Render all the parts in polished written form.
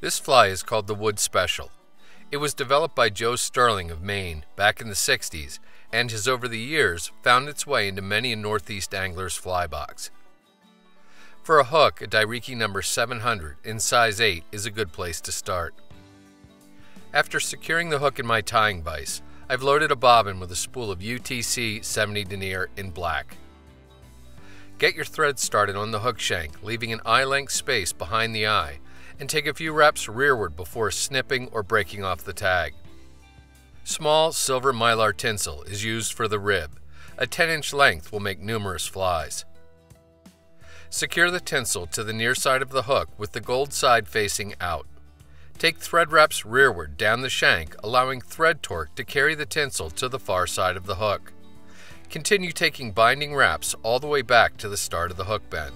This fly is called the Wood Special. It was developed by Joe Sterling of Maine back in the 60s and has over the years found its way into many a Northeast angler's fly box. For a hook, a Dai-Riki number 700 in size 8 is a good place to start. After securing the hook in my tying vise, I've loaded a bobbin with a spool of UTC 70 denier in black. Get your thread started on the hook shank, leaving an eye-length space behind the eye, and take a few wraps rearward before snipping or breaking off the tag. Small silver Mylar tinsel is used for the rib. A 10-inch length will make numerous flies. Secure the tinsel to the near side of the hook with the gold side facing out. Take thread wraps rearward down the shank, allowing thread torque to carry the tinsel to the far side of the hook. Continue taking binding wraps all the way back to the start of the hook bend.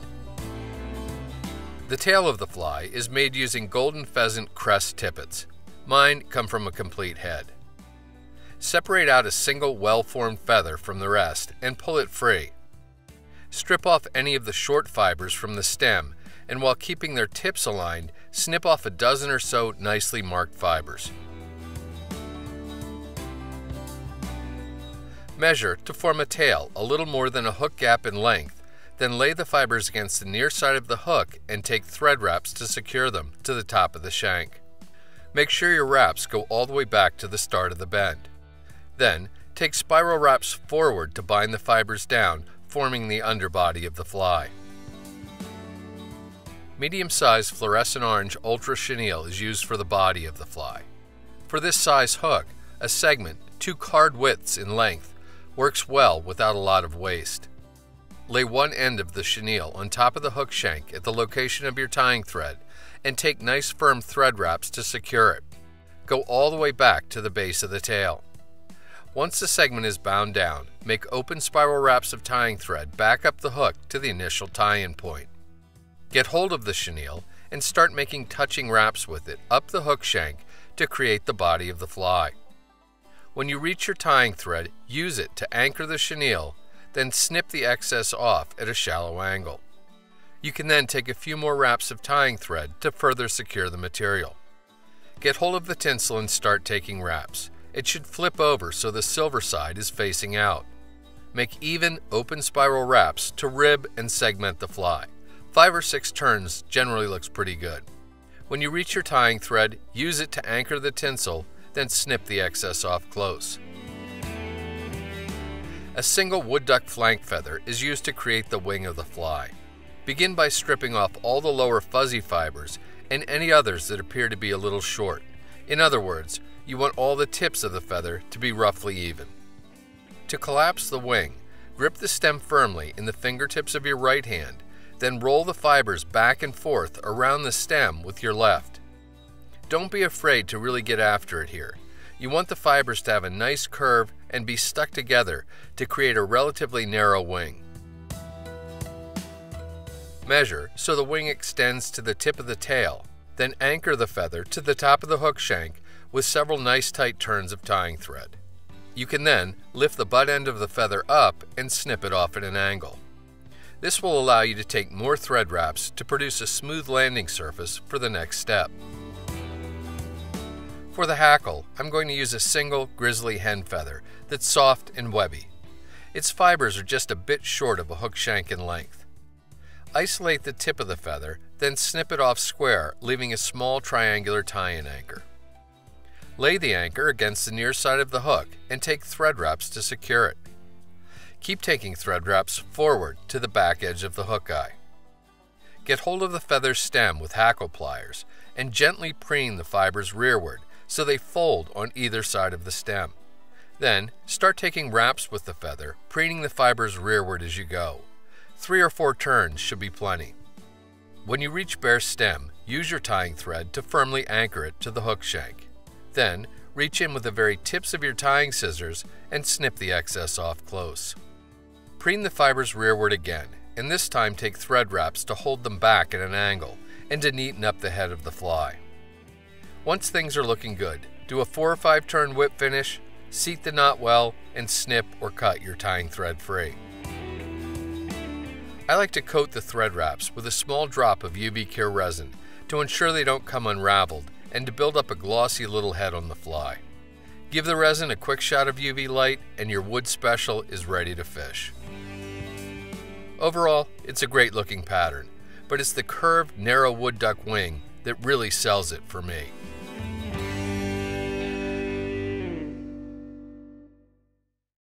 The tail of the fly is made using golden pheasant crest tippets. Mine come from a complete head. Separate out a single well-formed feather from the rest and pull it free. Strip off any of the short fibers from the stem, and while keeping their tips aligned, snip off a dozen or so nicely marked fibers. Measure to form a tail a little more than a hook gap in length, then lay the fibers against the near side of the hook and take thread wraps to secure them to the top of the shank. Make sure your wraps go all the way back to the start of the bend. Then, take spiral wraps forward to bind the fibers down, forming the underbody of the fly. Medium-sized fluorescent orange ultra chenille is used for the body of the fly. For this size hook, a segment 2 card widths in length works well without a lot of waste. Lay one end of the chenille on top of the hook shank at the location of your tying thread and take nice firm thread wraps to secure it. Go all the way back to the base of the tail. Once the segment is bound down, make open spiral wraps of tying thread back up the hook to the initial tie-in point. Get hold of the chenille and start making touching wraps with it up the hook shank to create the body of the fly. When you reach your tying thread, use it to anchor the chenille, then snip the excess off at a shallow angle. You can then take a few more wraps of tying thread to further secure the material. Get hold of the tinsel and start taking wraps. It should flip over so the silver side is facing out. Make even, open spiral wraps to rib and segment the fly. 5 or 6 turns generally looks pretty good. When you reach your tying thread, use it to anchor the tinsel, then snip the excess off close. A single wood duck flank feather is used to create the wing of the fly. Begin by stripping off all the lower fuzzy fibers and any others that appear to be a little short. In other words, you want all the tips of the feather to be roughly even. To collapse the wing, grip the stem firmly in the fingertips of your right hand, then roll the fibers back and forth around the stem with your left. Don't be afraid to really get after it here. You want the fibers to have a nice curve and be stuck together to create a relatively narrow wing. Measure so the wing extends to the tip of the tail, then anchor the feather to the top of the hook shank with several nice tight turns of tying thread. You can then lift the butt end of the feather up and snip it off at an angle. This will allow you to take more thread wraps to produce a smooth landing surface for the next step. For the hackle, I'm going to use a single grizzly hen feather that's soft and webby. Its fibers are just a bit short of a hook shank in length. Isolate the tip of the feather, then snip it off square, leaving a small triangular tie-in anchor. Lay the anchor against the near side of the hook and take thread wraps to secure it. Keep taking thread wraps forward to the back edge of the hook eye. Get hold of the feather's stem with hackle pliers and gently preen the fibers rearward so they fold on either side of the stem. Then, start taking wraps with the feather, preening the fibers rearward as you go. 3 or 4 turns should be plenty. When you reach bare stem, use your tying thread to firmly anchor it to the hook shank. Then, reach in with the very tips of your tying scissors and snip the excess off close. Preen the fibers rearward again, and this time take thread wraps to hold them back at an angle and to neaten up the head of the fly. Once things are looking good, do a 4 or 5 turn whip finish, seat the knot well, and snip or cut your tying thread free. I like to coat the thread wraps with a small drop of UV-Cure resin to ensure they don't come unraveled and to build up a glossy little head on the fly. Give the resin a quick shot of UV light and your Wood Special is ready to fish. Overall, it's a great looking pattern, but it's the curved, narrow wood duck wing that really sells it for me.